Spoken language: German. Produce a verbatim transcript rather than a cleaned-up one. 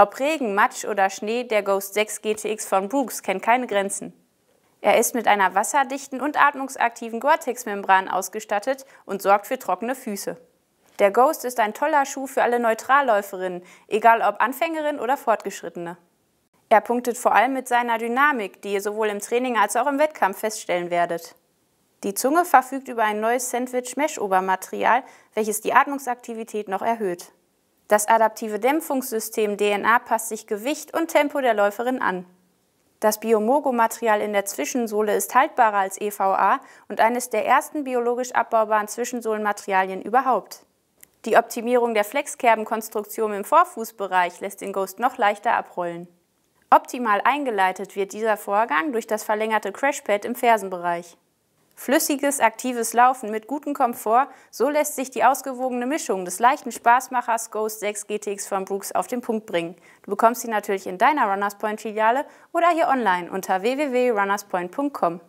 Ob Regen, Matsch oder Schnee, der Ghost sechs G T X von Brooks kennt keine Grenzen. Er ist mit einer wasserdichten und atmungsaktiven Gore-Tex-Membran ausgestattet und sorgt für trockene Füße. Der Ghost ist ein toller Schuh für alle Neutralläuferinnen, egal ob Anfängerin oder Fortgeschrittene. Er punktet vor allem mit seiner Dynamik, die ihr sowohl im Training als auch im Wettkampf feststellen werdet. Die Zunge verfügt über ein neues Sandwich-Mesh-Obermaterial, welches die Atmungsaktivität noch erhöht. Das adaptive Dämpfungssystem D N A passt sich Gewicht und Tempo der Läuferin an. Das Biomogo-Material in der Zwischensohle ist haltbarer als E V A und eines der ersten biologisch abbaubaren Zwischensohlenmaterialien überhaupt. Die Optimierung der Flexkerbenkonstruktion im Vorfußbereich lässt den Ghost noch leichter abrollen. Optimal eingeleitet wird dieser Vorgang durch das verlängerte Crashpad im Fersenbereich. Flüssiges, aktives Laufen mit gutem Komfort, so lässt sich die ausgewogene Mischung des leichten Spaßmachers Ghost sechs G T X von Brooks auf den Punkt bringen. Du bekommst sie natürlich in deiner Runners Point Filiale oder hier online unter w w w punkt runners point punkt com.